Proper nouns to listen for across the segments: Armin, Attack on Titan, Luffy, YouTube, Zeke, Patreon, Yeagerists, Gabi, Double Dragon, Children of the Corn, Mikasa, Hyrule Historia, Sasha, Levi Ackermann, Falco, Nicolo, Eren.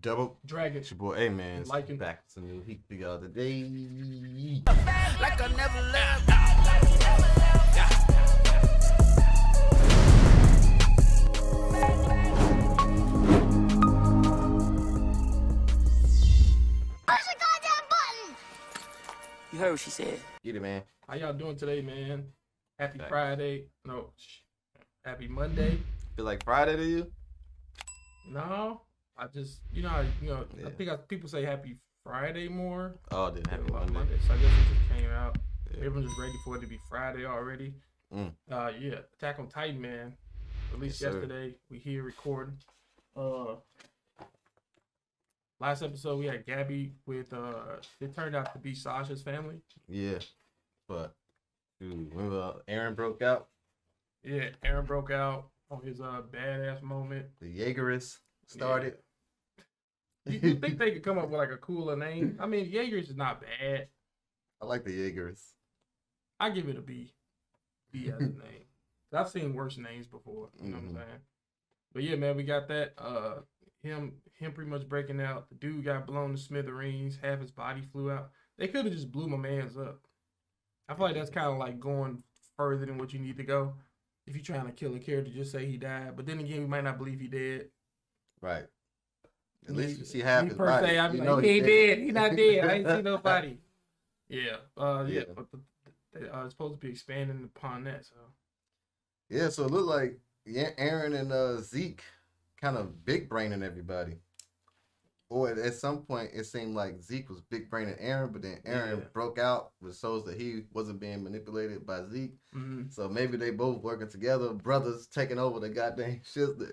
Double Dragon. It's your boy A-Man. Liking back to new heat the other day. Like I never left. Push the goddamn button. You heard what she said. Get it, man. How y'all doing today, man? Happy Friday. No. Happy Monday. Feel like Friday to you? No. I just, you know, yeah. I think people say Happy Friday more. Oh, then Happy Monday. So I guess it just came out. Yeah. Everyone's just ready for it to be Friday already. Mm. Yeah, Attack on Titan, man. Released yesterday. Sir. We here recording. Last episode we had Gabi with. It turned out to be Sasha's family. Yeah, but dude, remember Eren broke out. Yeah, Eren broke out on his badass moment. The Yeagerists started. Yeah. You think they could come up with like a cooler name? I mean, Yeagerists is not bad. I like the Yeagerists. I give it a B. B as a name. I've seen worse names before. You know what I'm saying? But yeah, man, we got that. Him pretty much breaking out. The dude got blown to smithereens. Half his body flew out. They could have just blew my man's up. I feel like that's kind of like going further than what you need to go. If you're trying to kill a character, just say he died. But then again, you might not believe he dead. Right. At least you see half his body. Day, I'm like, he ain't dead. He not dead. I ain't see nobody. Yeah. Yeah. But they're supposed to be expanding upon that. So. Yeah. So it looked like Eren and Zeke kind of big braining everybody. Or at some point, it seemed like Zeke was big braining Eren, but then Eren broke out, which shows that he wasn't being manipulated by Zeke. Mm-hmm. So maybe they both working together, brothers taking over the goddamn shit. That,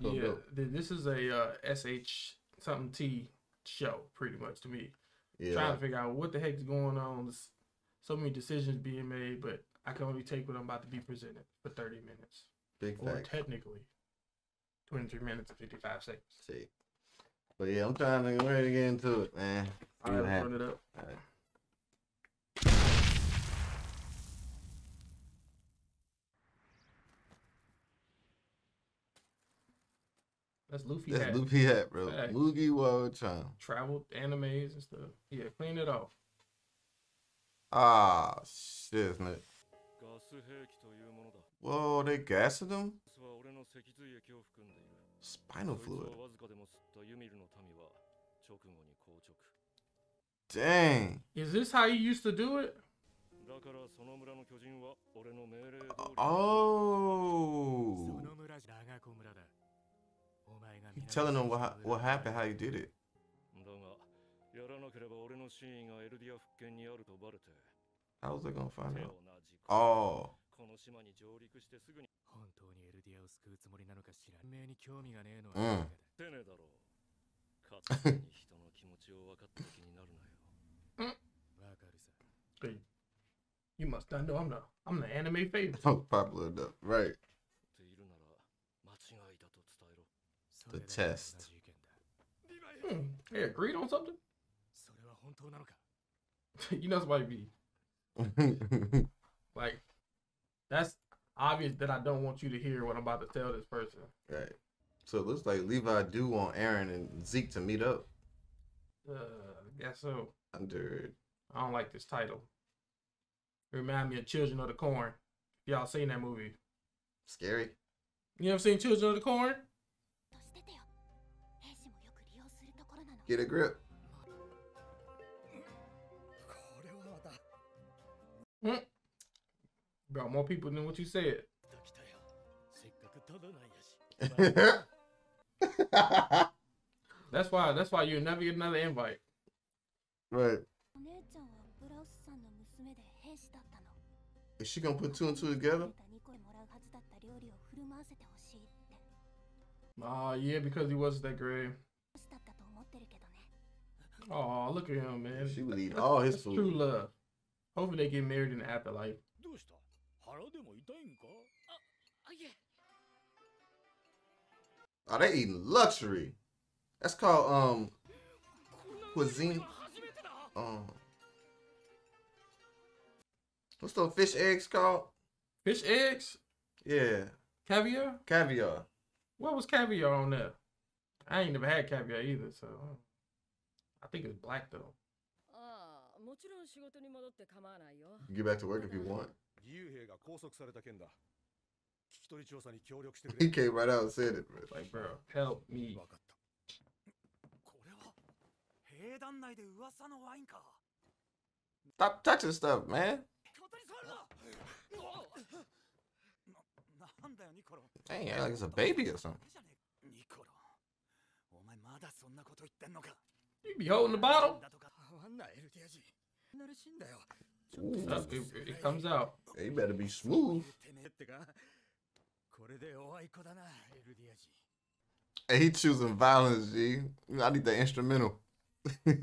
yeah, know. This is a SH-something-T show, pretty much, to me. Yeah. Trying to figure out what the heck's going on. There's so many decisions being made, but I can only take what I'm about to be presented for 30 minutes. Big or fact. Technically, 23 minutes and 55 seconds. See. But yeah, I'm trying to get ready to get into it, man. All right, let's run it up. All right. That's Luffy hat. That's Luffy hat, bro. Hey. Moogie Wotan. Traveled animes and stuff. Yeah, clean it off. Ah, shit, isn't it? Whoa, they gassing them? Spinal fluid. Dang. Is this how you used to do it? Oh. He's telling them what happened, how you did it. How was I gonna find out? Oh. Mm. You must not know I'm the anime favorite. Oh, popular enough, right? The test. They agreed on something. You know somebody be like, that's obvious that I don't want you to hear what I'm about to tell this person. Right. So it looks like Levi do want Eren and Zeke to meet up. I guess so. I don't like this title. It remind me of Children of the Corn. Y'all seen that movie? Scary. You ever seen Children of the Corn? Get a grip. Mm. Brought more people than what you said. That's why you'll never get another invite. Right. Is she gonna put two and two together? Oh, yeah, because he wasn't that great. Oh, look at him, man. She would eat all his food. True love. Hopefully they get married in the afterlife. Oh, they eating luxury. That's called cuisine. What's those fish eggs called? Fish eggs? Yeah. Caviar? Caviar. What was caviar on there? I ain't never had caviar either, so I think it's black though. Get back to work if you want. He came right out and said it, bro. Like, bro, help me. Stop touching stuff, man. Dang, like it's a baby or something. You be holding the bottle. Ooh, it comes out. Hey, better be smooth. Hey, he choosing violence, G. I need the instrumental. But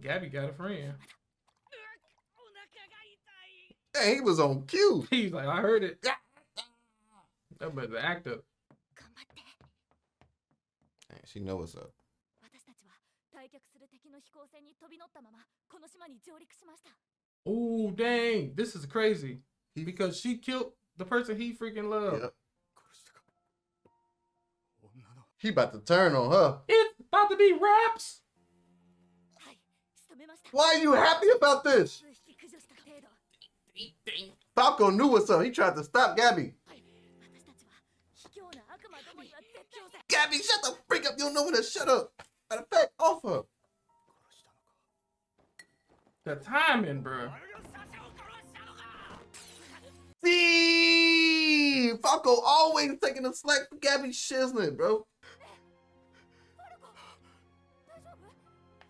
Gabby got a friend. Hey, he was on cue. He's like, I heard it. That better act up. Hey, she know what's up. Oh dang, this is crazy. Because she killed the person he freaking loved. Yep. He about to turn on her. It's about to be raps. Why are you happy about this? Falco knew what's up. He tried to stop Gabi. Gabi, shut the freak up. You don't know when to shut up. Matter of fact, off her. The timing, bro. See, Falco always taking the slack for Gabi shizzling, bro.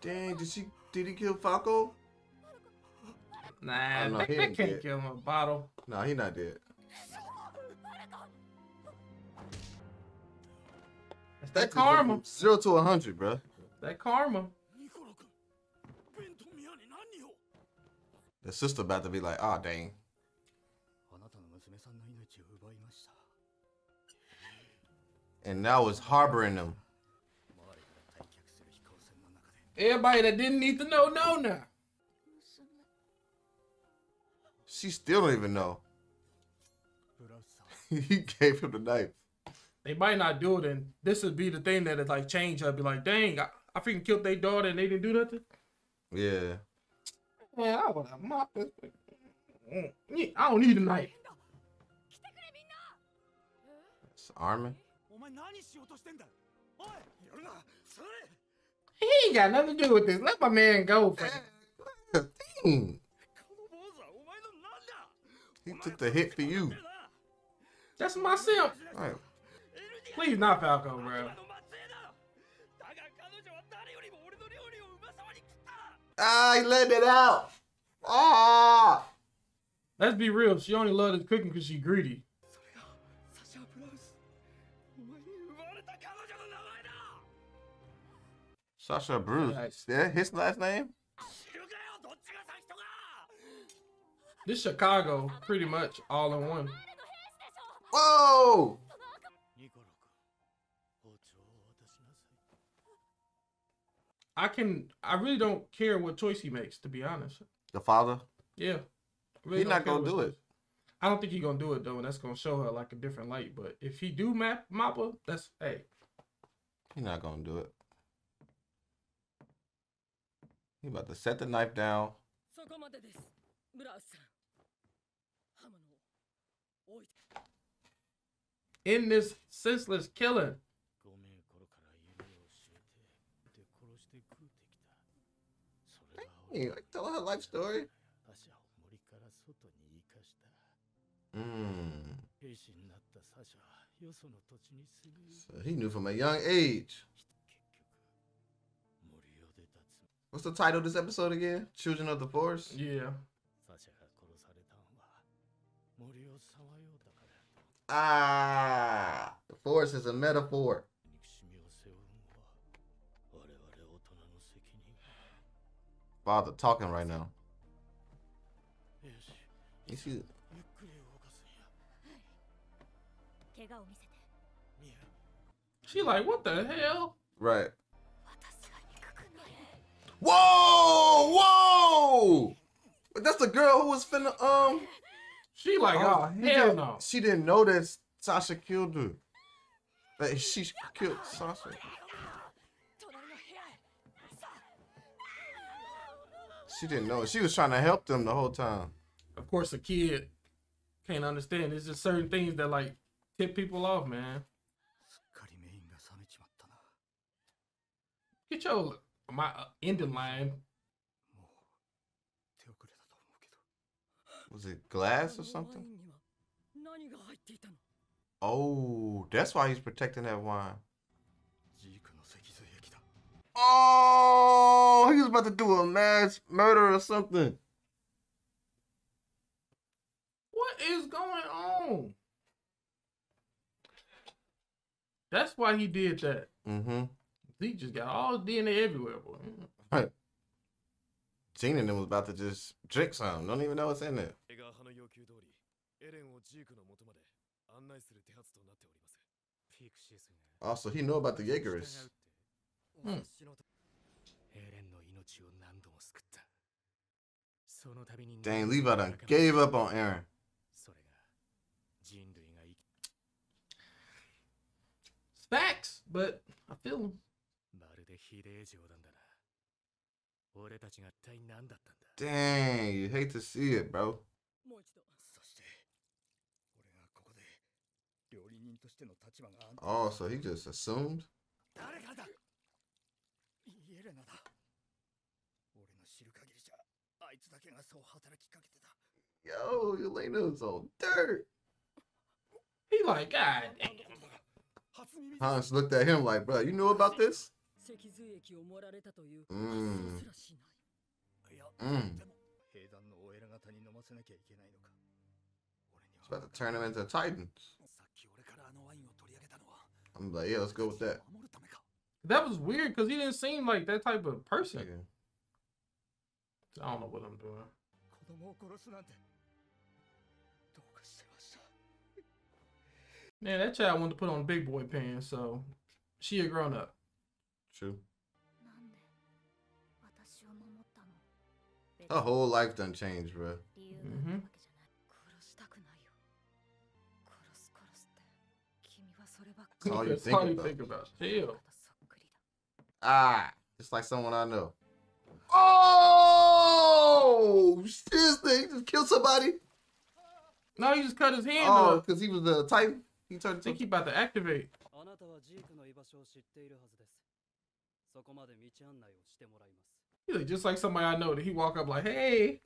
Dang, did he kill Falco? Nah, I can't kill him with a bottle. Nah, he not dead. That's that karma. 0 to 100, bro. That karma. The sister about to be like, ah, dang. And now it's harboring them. Everybody that didn't need to know now. She still don't even know. He gave him the knife. They might not do it, and this would be the thing that is like change her. Be like, dang, I freaking killed their daughter and they didn't do nothing. Yeah. Man, I would have mopped this. I don't need a knife. That's Armin. He ain't got nothing to do with this. Let my man go. He took the hit for you. That's my simp. Right. Please not Falco, bro. Ah, he let it out. Ah. Let's be real. She only loved his cooking because she greedy. Sasha Bruce. Nice. Yeah, his last name? This Chicago, pretty much all in one. Whoa! I really don't care what choice he makes, to be honest. The father? Yeah. Really he's not gonna do it. I don't think he's gonna do it though, and that's gonna show her like a different light. But if he do mop her, that's hey. He's not gonna do it. He about to set the knife down. In this senseless killing. Hey, like tell her life story. So he knew from a young age. What's the title of this episode again? Children of the Forest? Yeah. Ah, the forest is a metaphor. Father talking right now. You see? She like, what the hell? Right. Whoa! Whoa! That's the girl who was finna She like, oh hell no. She didn't know that Sasha killed her. that she killed Sasha. She didn't know it. She was trying to help them the whole time. Of course, a kid can't understand. It's just certain things that like tip people off, man. Get your ending line. Was it glass or something? Oh, that's why he's protecting that wine. Oh, he was about to do a mass murder or something. What is going on? That's why he did that. Mm-hmm. Zeke just got all DNA everywhere, boy. Right. Gene and them was about to just drink some. Don't even know what's in there. Also, he knew about the Yeagerists. Hmm. Dang, Levi done gave up on Eren. It's facts, but I feel him. Dang, you hate to see it, bro. Oh, so he just assumed? Yo, Elena's on dirt. He like, God damn. Hans looked at him like, bro, you know about this? Mm. Mm. It's about to turn him into Titans. I'm like, yeah, let's go with that. That was weird because he didn't seem like that type of person. Yeah. I don't know what I'm doing. Man, that child wanted to put on big boy pants, so she a grown up. True. Her whole life done changed, bro. Mm-hmm. That's all you think about. Chill. Ah, just like someone I know. Oh, seriously, he just killed somebody. No, he just cut his hand off. Oh, because he was the Titan. He turned. I think he about to activate. He's like, just like somebody I know. That he walk up like, hey.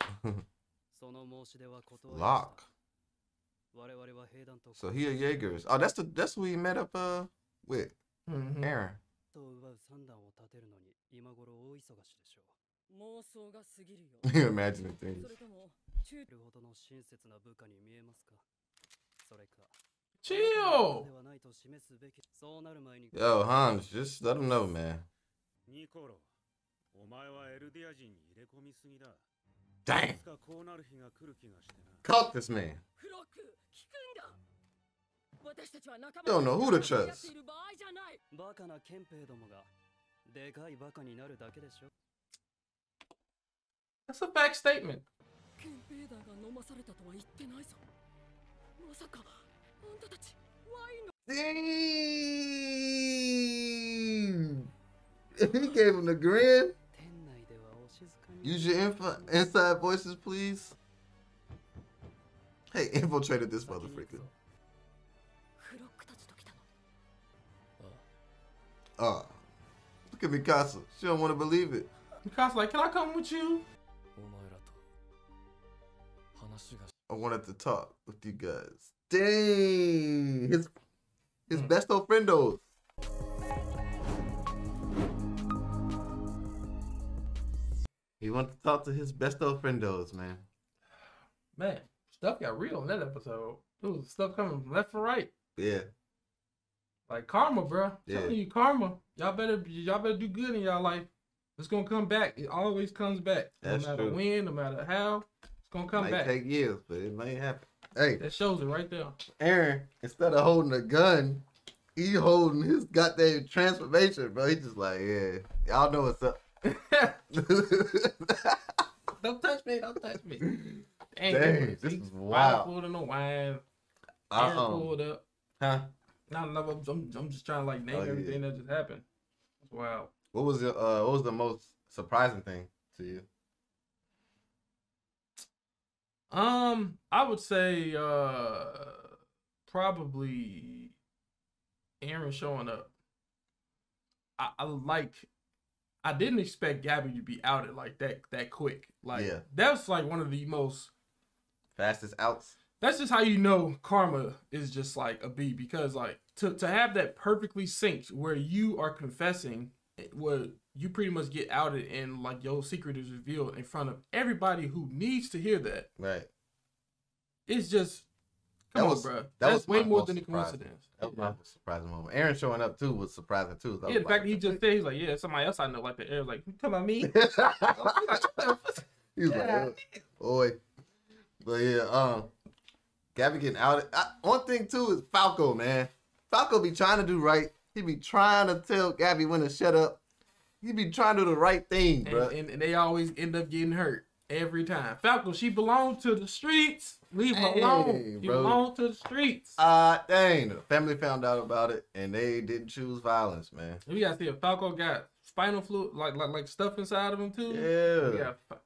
Lock. So he a Yeagerist. Oh, that's who he met up with. Mm-hmm. Eren. You're imagining things. Chill. Yo, Hans, just let him know, man. Dang. Caught this man. Don't know who to trust. That's a back statement. Damn. He gave him the grin. Use your inside voices, please. Hey, infiltrated this motherfucker. Look at Mikasa. She don't want to believe it. Mikasa like, can I come with you? I wanted to talk with you guys. Dang, his best old friendos. He wanted to talk to his best old friendos, man. Man, stuff got real in that episode. There was stuff coming from left and right. Yeah. Like karma, bro. Yeah. Telling you karma. Y'all better do good in y'all life. It's gonna come back. It always comes back. That's no matter true. When, no matter how, it's gonna come back. It might take years, but it might happen. Hey, that shows it right there. Eren, instead of holding a gun, he holding his goddamn transformation, bro. He just like, yeah, y'all know what's up. Don't touch me! Don't touch me! Dang, this is wild. Pulled in the wine. Eren pulled up. Huh? I'm just trying to like name everything that just happened. Wow. What was the most surprising thing to you? I would say probably Eren showing up. I didn't expect Gabi to be outed like that quick. Like that's like one of the most fastest outs. That's just how you know karma is just like a B, because like to have that perfectly synced where you are confessing what you pretty much get outed and like your secret is revealed in front of everybody who needs to hear that. Right. It's just come on, bro. That's way more than a coincidence. That was my surprising moment. Eren showing up too was surprising too. Yeah, the fact that he just said, he's like, yeah, somebody else I know like that. Eren's like, come on me. He was like, boy. But yeah, Gabi getting outed. One thing too is Falco, man. Falco be trying to do right. He be trying to tell Gabi when to shut up. He be trying to do the right thing, bro. And they always end up getting hurt every time. Falco, she belongs to the streets. Leave her alone. She belongs to the streets. Dang. The family found out about it, and they didn't choose violence, man. We gotta see if Falco got spinal fluid, like stuff inside of him too. Yeah.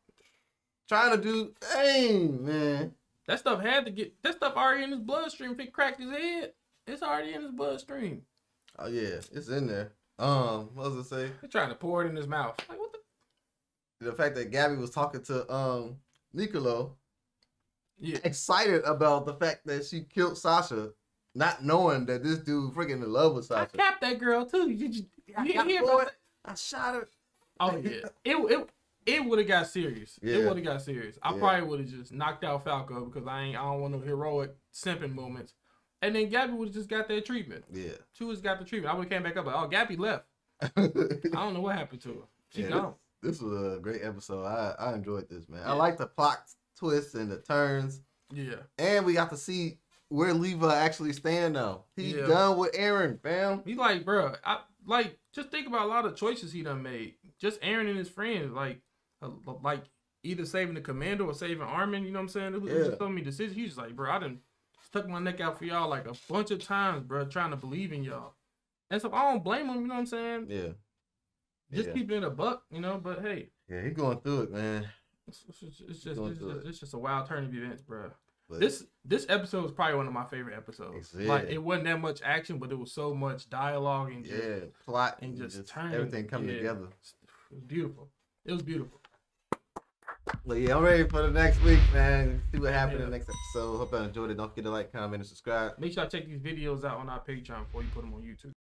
Trying to do dang, man. That stuff had to get, that stuff already in his bloodstream. If it cracked his head, it's already in his bloodstream. Oh yeah, it's in there. What was it say? They're trying to pour it in his mouth. Like what the fact that Gabi was talking to Nicolo, excited about the fact that she killed Sasha, not knowing that this dude freaking in love with Sasha. I capped that girl too. I shot her. Oh yeah. It would have got serious. Yeah. It would have got serious. I probably would have just knocked out Falco because I don't want no heroic simping moments. And then Gabi would have just got that treatment. Yeah. She was got the treatment. I would have came back up like, oh, Gabi left. I don't know what happened to her. She gone. This was a great episode. I enjoyed this, man. Yeah. I like the plot twists and the turns. Yeah. And we got to see where Levi actually stand now. He's done with Eren, fam. He's like, bro, just think about a lot of choices he done made. Just Eren and his friends, like either saving the commander or saving Armin, you know what I'm saying? It was just so many decisions. He's just like, bro, I done stuck my neck out for y'all like a bunch of times, bro, trying to believe in y'all. And so I don't blame him, you know what I'm saying? Yeah. Just keep it in a buck, you know, but hey. Yeah, he's going through it, man. It's just a wild turn of events, bro. But this episode was probably one of my favorite episodes. Like it wasn't that much action, but it was so much dialogue and just plot and just turn. Everything coming together. It was beautiful. It was beautiful. Well, yeah, I'm ready for the next week, man. See what happened in the next episode. Hope y'all enjoyed it. Don't forget to like, comment, and subscribe. Make sure y'all check these videos out on our Patreon before you put them on YouTube.